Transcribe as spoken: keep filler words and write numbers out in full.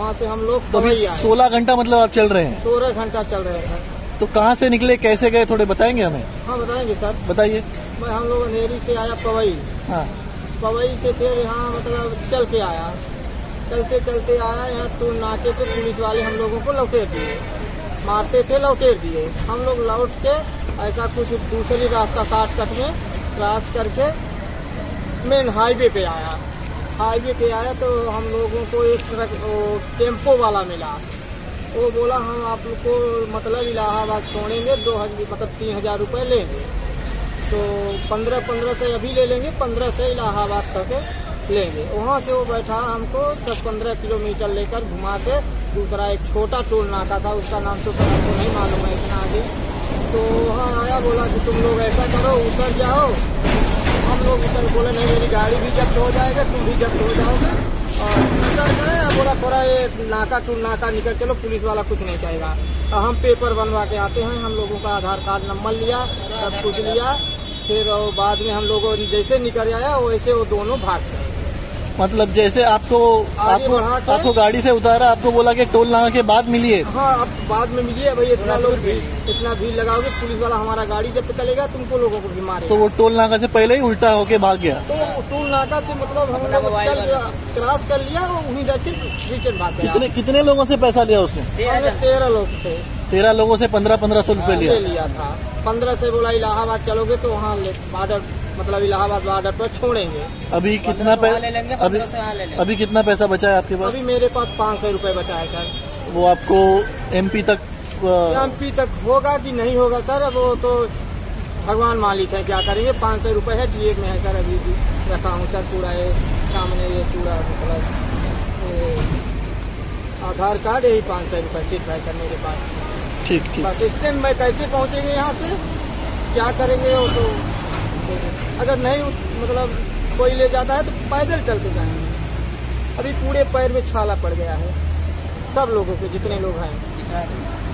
वहाँ से हम लोग दुबई आए। सोलह घंटा मतलब आप चल रहे हैं? सोलह घंटा चल रहे हैं। तो कहाँ से निकले, कैसे गए, थोड़े बताएंगे हमें? हाँ बताएंगे सर, बताइए। हम लोग अनेरी से आया पवई। हाँ। पवई से फिर यहाँ मतलब चल के आया, चलते चलते आया यहाँ टू नाके पे पुलिस वाले हम लोगों को लौटेर दिए, मारते थे लौटेर दिए। हम लोग लौट के ऐसा कुछ दूसरी रास्ता शॉर्टकट में क्रॉस करके मेन हाईवे पे आया। हाईवे पे आया तो हम लोगों को एक ट्रक टेम्पो वाला मिला, वो बोला हम आपको मतलब इलाहाबाद छोड़ेंगे, दो हज़ार मतलब तीन हज़ार रुपये लेंगे, तो पंद्रह पंद्रह से अभी ले लेंगे, पंद्रह से इलाहाबाद तक लेंगे। वहाँ से वो बैठा हमको दस पंद्रह किलोमीटर लेकर घुमा के दूसरा एक छोटा टोल नाका था, उसका नाम तो हमको नहीं मालूम है इतना आगे। तो वहाँ आया, बोला कि तुम लोग ऐसा करो उतर जाओ। हम लोग उतर, बोले नहीं मेरी गाड़ी भी जब्त हो जाएगा, तुम भी जब्त हो जाओगे। और बोला थोड़ा ये नाका टू नाका निकल चलो, पुलिस वाला कुछ नहीं कहेगा। हम पेपर बनवा के आते हैं, हम लोगों का आधार कार्ड नंबर लिया, सब कुछ लिया। फिर बाद में हम लोगों जैसे निकल आया वैसे वो दोनों भाग गए। मतलब जैसे आपको आपको, आपको गाड़ी से उतारा, आपको बोला कि टोल नाका के बाद मिलिए। हाँ आप बाद में मिलिए भाई, इतना लोग इतना भीड़ लगाओगे, पुलिस वाला हमारा गाड़ी जब तक लेगा तुमको लोगों को भी मारेगा। तो वो टोल नाका से पहले ही उल्टा होके भाग गया। तो टोल नाका से मतलब हम लोग चल गया, क्रॉस कर लिया, वहीं जाके रिटर्न भाग गया। कितने कितने लोगों से पैसा लिया उसने? तेरह लोग थे। तेरह लोगों से पंद्रह पंद्रह सौ रुपये लिया लिया था। पंद्रह से बोला इलाहाबाद चलोगे तो वहाँ बॉर्डर मतलब इलाहाबाद बॉर्डर पर छोड़ेंगे। अभी कितना पैसा अभी, अभी कितना पैसा बचा है आपके पास? अभी मेरे पास पाँच सौ रुपये बचा है सर। वो आपको एमपी तक आ... एमपी तक होगा कि नहीं होगा सर, अब वो तो भगवान मालिक है, क्या करेंगे। पाँच सौ रुपये है जेब में है सर, अभी भी रखा हूँ सर पूरा, ये सामने ये पूरा आधार कार्ड, यही पाँच सौ रुपये सिर्फ है सर मेरे पास। ठीक ठीक। बाकी इतने में कैसे पहुँचेंगे यहाँ से, क्या करेंगे वो तो, अगर नहीं मतलब कोई ले जाता है तो पैदल चलते जाएंगे। अभी पूरे पैर में छाला पड़ गया है सब लोगों के, जितने लोग हैं।